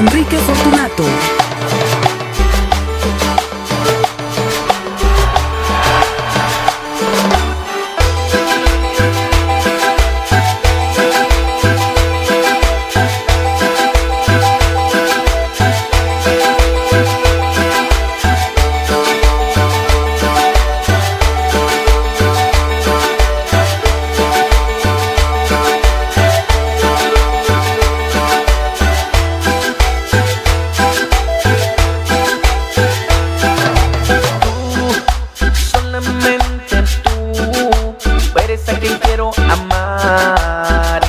Enrique Fortunato. Amar,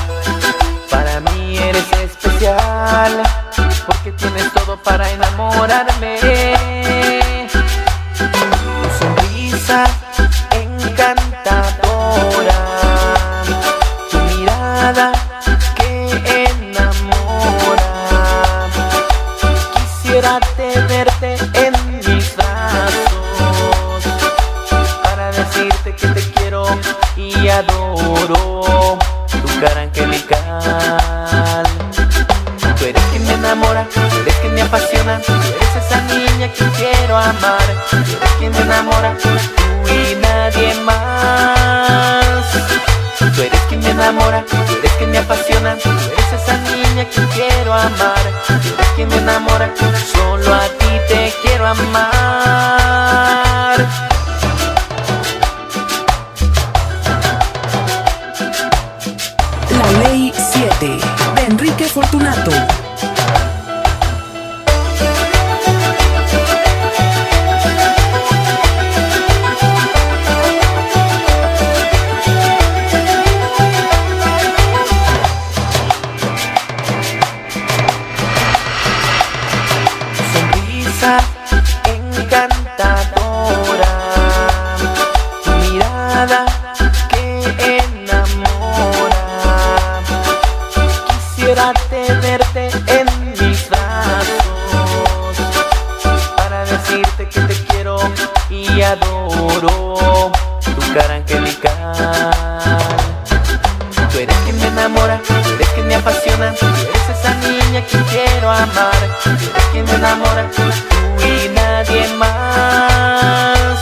para mí eres especial, porque tienes todo para enamorarme. Tu sonrisa encantadora, tu mirada que enamora. Quisiera tenerte en mis brazos para decirte que te quiero y adoro tu cara angelical. Tú eres quien me enamora, tú eres quien me apasiona, tú eres esa niña que quiero amar. Tú eres quien me enamora, tú y nadie más. Tú eres quien me enamora, tú eres quien me apasiona, tú eres esa niña que quiero amar. Tú eres quien me enamora, solo a ti te quiero amar. La Ley 7 de Enrique Fortunato. Quisiera tenerte en mis brazos para decirte que te quiero y adoro tu cara angelical. Tú eres quien me enamora, tú eres quien me apasiona, tú eres esa niña que quiero amar. Tú eres quien me enamora, tú y nadie más.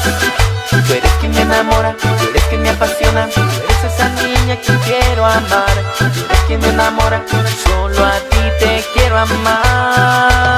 Tú eres quien me enamora, tú eres quien me apasiona, tú eres esa niña que quiero amar. Tú eres quien me enamora, solo a ti te quiero amar.